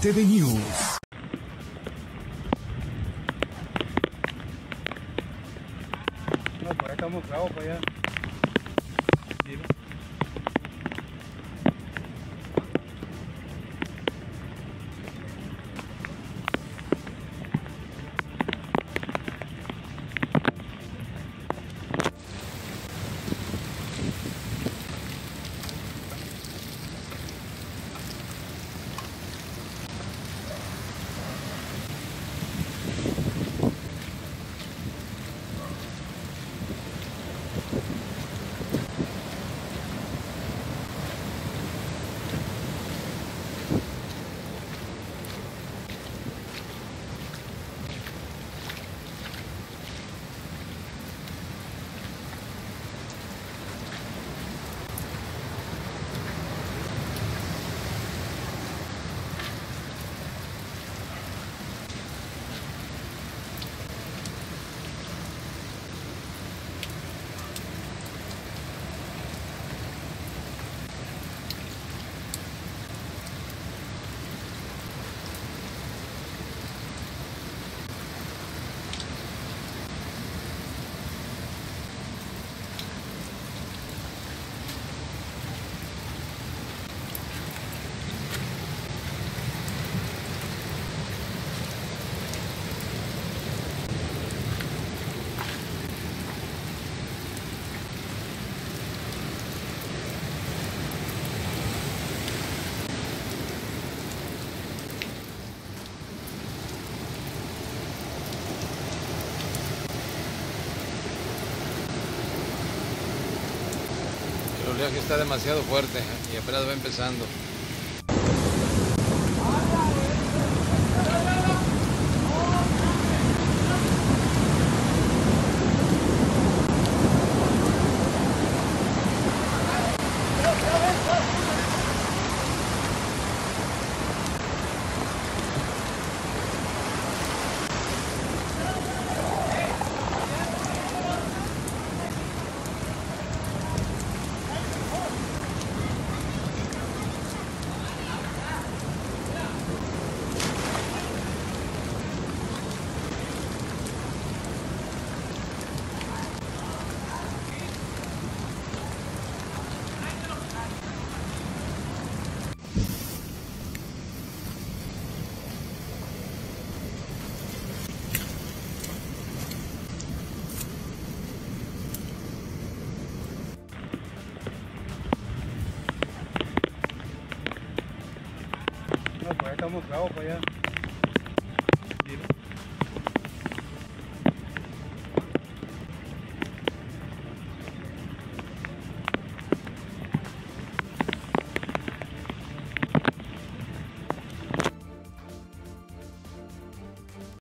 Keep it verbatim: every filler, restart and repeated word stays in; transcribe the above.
T V News. No, por acá estamos clavos para allá. Mira. El oleaje está demasiado fuerte y apenas va empezando. No, por acá estamos clavos para allá. Mira.